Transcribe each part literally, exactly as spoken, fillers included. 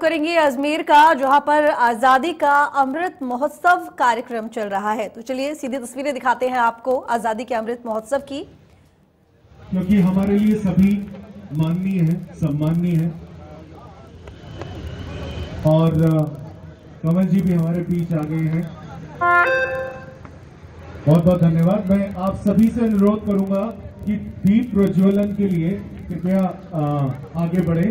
करेंगे अजमेर का, जहां पर आजादी का अमृत महोत्सव कार्यक्रम चल रहा है। तो चलिए सीधी तस्वीरें दिखाते हैं आपको आजादी के अमृत महोत्सव की, क्योंकि हमारे लिए सभी माननीय है, सम्माननीय है। और कमल जी भी हमारे बीच आ गए हैं, बहुत बहुत धन्यवाद। मैं आप सभी से अनुरोध करूंगा कि दीप प्रज्वलन के लिए कृपया आगे बढ़े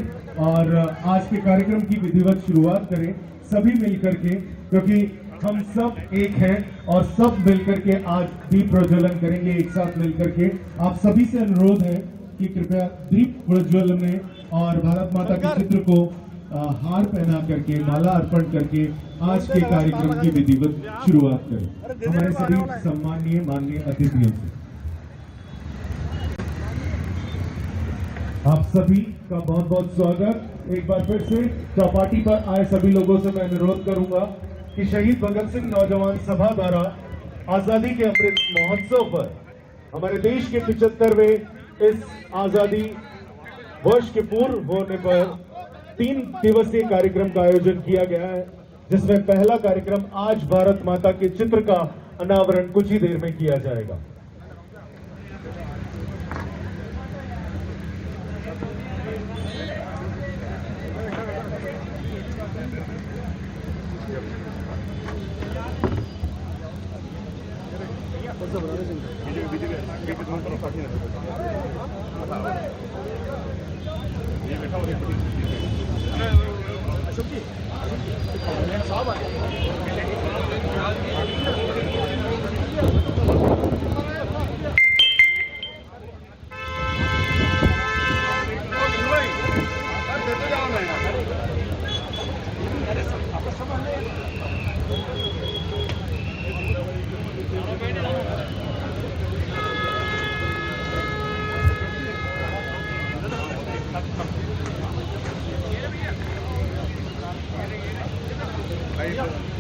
और आज के कार्यक्रम की विधिवत शुरुआत करें सभी मिलकर के, क्योंकि हम सब एक हैं और सब मिलकर के आज दीप प्रज्वलन करेंगे एक साथ मिलकर के। आप सभी से अनुरोध है कि कृपया दीप प्रज्वलन में और भारत माता के चित्र को हार पहना करके, माला अर्पण करके आज के कार्यक्रम की विधिवत शुरुआत करें हमारे सभी सम्माननीय माननीय अतिथियों से। आप सभी का बहुत बहुत स्वागत। एक बार फिर से चौपाटी पर आए सभी लोगों से मैं अनुरोध करूंगा कि शहीद भगत सिंह नौजवान सभा द्वारा आजादी के अमृत महोत्सव पर हमारे देश के पिछहत्तरवें इस आजादी वर्ष के पूर्व होने पर तीन दिवसीय कार्यक्रम का आयोजन किया गया है, जिसमें पहला कार्यक्रम आज भारत माता के चित्र का अनावरण कुछ ही देर में किया जाएगा। Thank you.